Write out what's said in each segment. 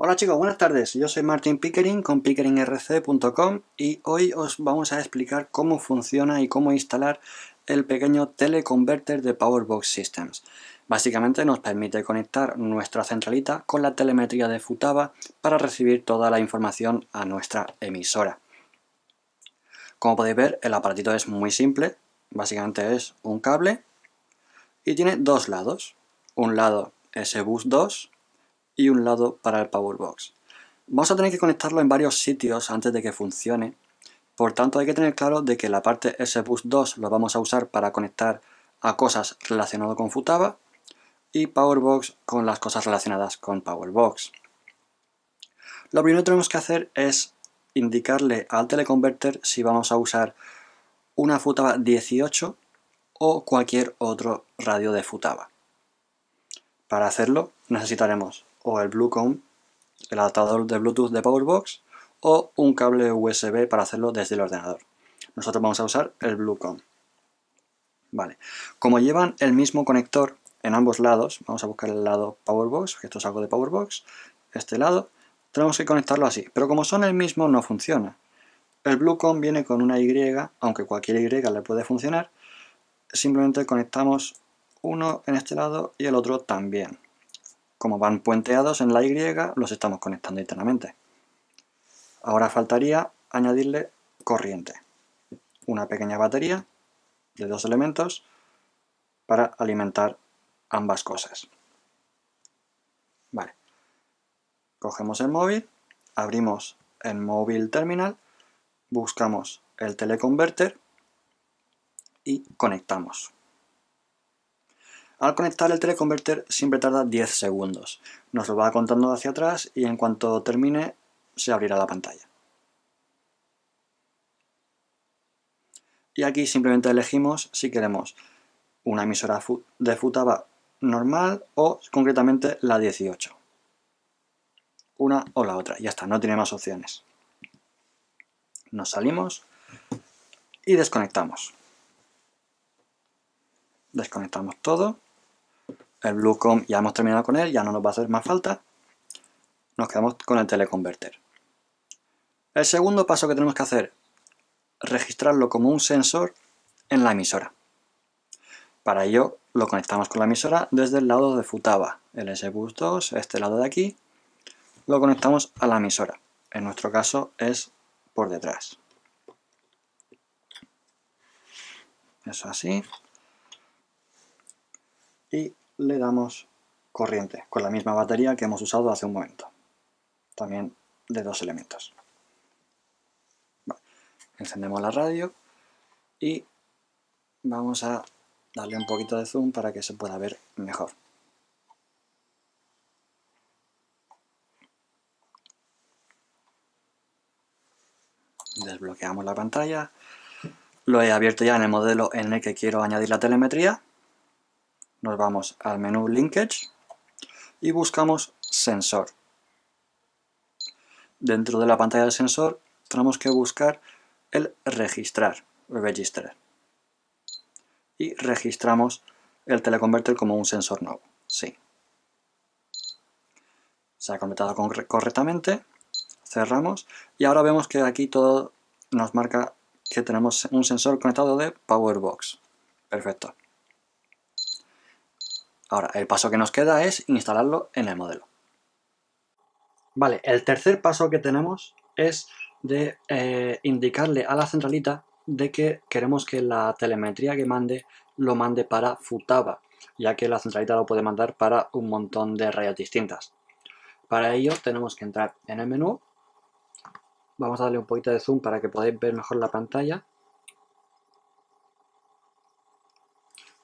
Hola chicos, buenas tardes, yo soy Martin Pickering con PickeringRC.com y hoy os vamos a explicar cómo funciona y cómo instalar el pequeño Teleconverter de Powerbox Systems. Básicamente nos permite conectar nuestra centralita con la telemetría de Futaba para recibir toda la información a nuestra emisora. Como podéis ver, el aparatito es muy simple, básicamente es un cable y tiene dos lados, un lado S.BUS2 y un lado para el Powerbox. Vamos a tener que conectarlo en varios sitios antes de que funcione, por tanto hay que tener claro de que la parte S.BUS2 lo vamos a usar para conectar a cosas relacionadas con Futaba y Powerbox con las cosas relacionadas con Powerbox. Lo primero que tenemos que hacer es indicarle al teleconverter si vamos a usar una Futaba 18 o cualquier otro radio de Futaba. Para hacerlo necesitaremos o el BlueCon, el adaptador de Bluetooth de Powerbox, o un cable USB para hacerlo desde el ordenador. Nosotros vamos a usar el BlueCon. Vale. Como llevan el mismo conector en ambos lados, vamos a buscar el lado Powerbox, que esto es algo de Powerbox, este lado, tenemos que conectarlo así, pero como son el mismo no funciona. El BlueCon viene con una Y, aunque cualquier Y le puede funcionar, simplemente conectamos uno en este lado y el otro también. Como van puenteados en la Y, los estamos conectando internamente. Ahora faltaría añadirle corriente. Una pequeña batería de dos elementos para alimentar ambas cosas. Vale. Cogemos el móvil, abrimos el móvil terminal, buscamos el teleconverter y conectamos. Al conectar el teleconverter siempre tarda 10 segundos. Nos lo va contando hacia atrás y en cuanto termine se abrirá la pantalla. Y aquí simplemente elegimos si queremos una emisora de Futaba normal o concretamente la 18. Una o la otra, ya está, no tiene más opciones. Nos salimos y desconectamos. Desconectamos todo. El BlueCon ya hemos terminado con él, ya no nos va a hacer más falta. Nos quedamos con el teleconverter. El segundo paso que tenemos que hacer, registrarlo como un sensor en la emisora. Para ello lo conectamos con la emisora desde el lado de Futaba, el S.BUS2, este lado de aquí, lo conectamos a la emisora. En nuestro caso es por detrás. Eso así. Y le damos corriente con la misma batería que hemos usado hace un momento, también de dos elementos. Vale. Encendemos la radio y vamos a darle un poquito de zoom para que se pueda ver mejor. Desbloqueamos la pantalla, lo he abierto ya en el modelo en el que quiero añadir la telemetría. Nos vamos al menú Linkage y buscamos Sensor. Dentro de la pantalla del sensor tenemos que buscar el Registrar, Register. Y registramos el teleconverter como un sensor nuevo. Sí. Se ha completado correctamente. Cerramos y ahora vemos que aquí todo nos marca que tenemos un sensor conectado de Powerbox. Perfecto. Ahora, el paso que nos queda es instalarlo en el modelo. Vale, el tercer paso que tenemos es de indicarle a la centralita de que queremos que la telemetría que mande lo mande para Futaba, ya que la centralita lo puede mandar para un montón de radios distintas. Para ello tenemos que entrar en el menú. Vamos a darle un poquito de zoom para que podáis ver mejor la pantalla.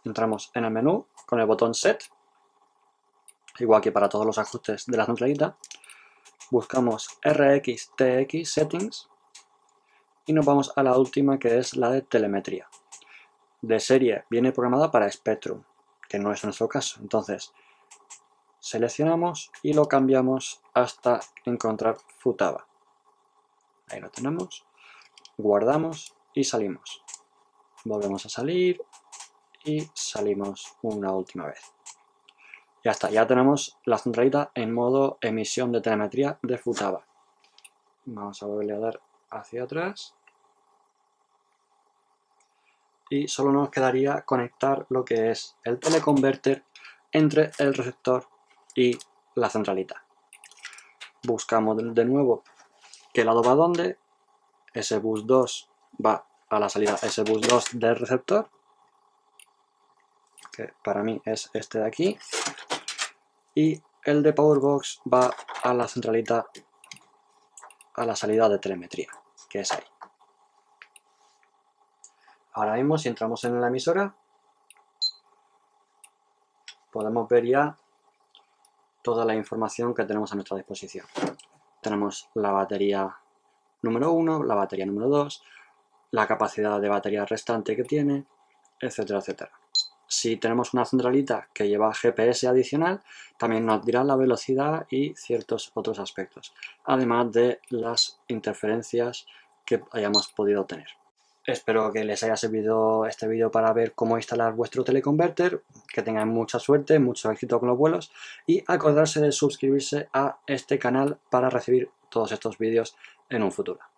Entramos en el menú con el botón Set, igual que para todos los ajustes de la centralita. Buscamos RXTX Settings y nos vamos a la última, que es la de telemetría. De serie viene programada para Spectrum, que no es nuestro caso. Entonces seleccionamos y lo cambiamos hasta encontrar Futaba. Ahí lo tenemos. Guardamos y salimos. Volvemos a salir. Y salimos una última vez. Ya está, ya tenemos la centralita en modo emisión de telemetría de Futaba. Vamos a volverle a dar hacia atrás. Y solo nos quedaría conectar lo que es el teleconverter entre el receptor y la centralita. Buscamos de nuevo qué lado va dónde. S.BUS2 va a la salida S.BUS2 del receptor, que para mí es este de aquí, y el de Powerbox va a la centralita, a la salida de telemetría, que es ahí. Ahora mismo, si entramos en la emisora, podemos ver ya toda la información que tenemos a nuestra disposición. Tenemos la batería número 1, la batería número 2, la capacidad de batería restante que tiene, etcétera, etcétera. Si tenemos una centralita que lleva GPS adicional, también nos dirá la velocidad y ciertos otros aspectos, además de las interferencias que hayamos podido tener. Espero que les haya servido este vídeo para ver cómo instalar vuestro teleconverter, que tengan mucha suerte, mucho éxito con los vuelos y acordarse de suscribirse a este canal para recibir todos estos vídeos en un futuro.